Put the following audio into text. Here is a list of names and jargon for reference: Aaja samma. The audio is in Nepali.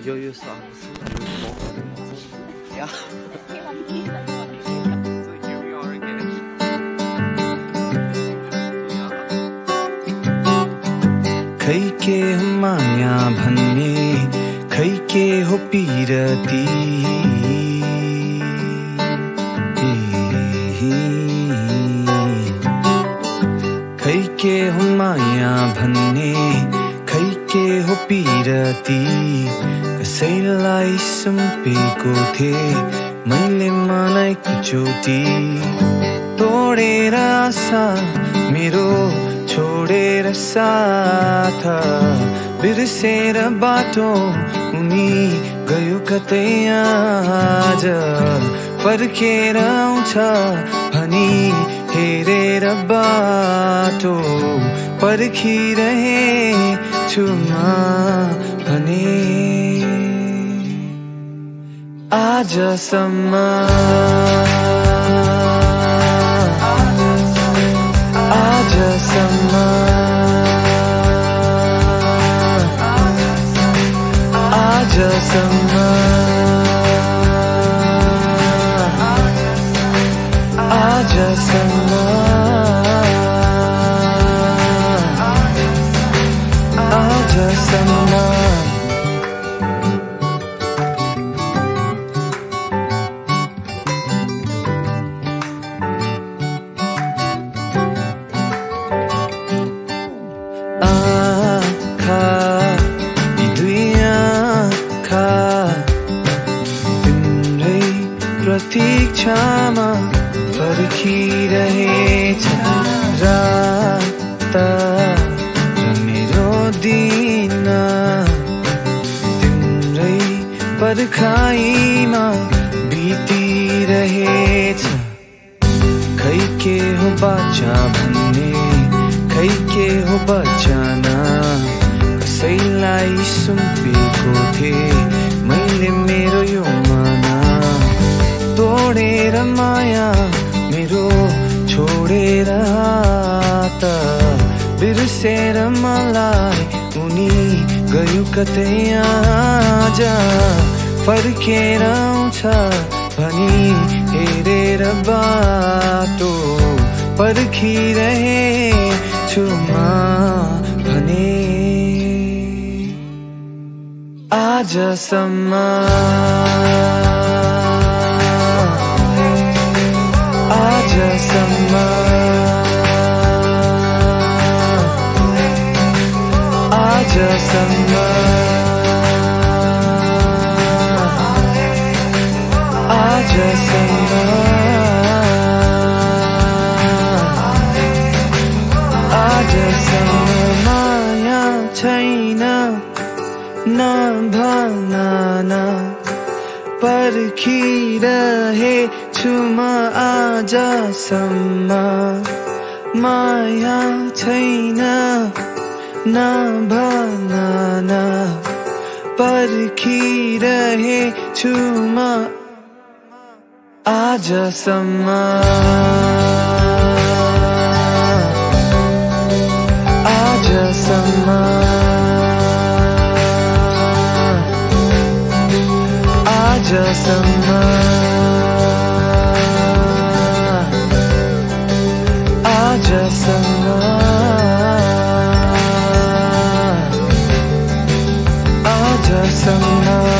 Yeah. So here we are again. खई के माया भन्ने खई के हो पीरती खई के हो माया भन्ने खई के हो पीरती कसैलाई सुम्पेको थिएँ मैले मलाई कुचोटी तोडेर आशा मेरो छोडेर साथ बिर्सेर बाटो उनी गयो कतै आज फर्केर आउँछ भनी हेरेर बाटो पर्खिरहे छु म भने आज सम्म प्रतीक्षामा पर्खिरहेछ रात मेरो दिन तिम्रै पर्खाइमा बितिरहेछ खै के हो बाचा भन्ने खै के हो बचाना कसैलाई सुम्पेको थिएँ मैले मेरो यो माना तोडेर माया मेरो छोडेर हात बिर्सेर मलाई उनी गयो कतै आज फर्केर आउँछ भनी हेरेर बाटो पर्खिरहे छु म भने आज सम्म माया छैन नभनाना पर्खिरहे छु म आज सम्म माया छैन नभनाना पर्खिरहे छु म आज सम्म Aaja samma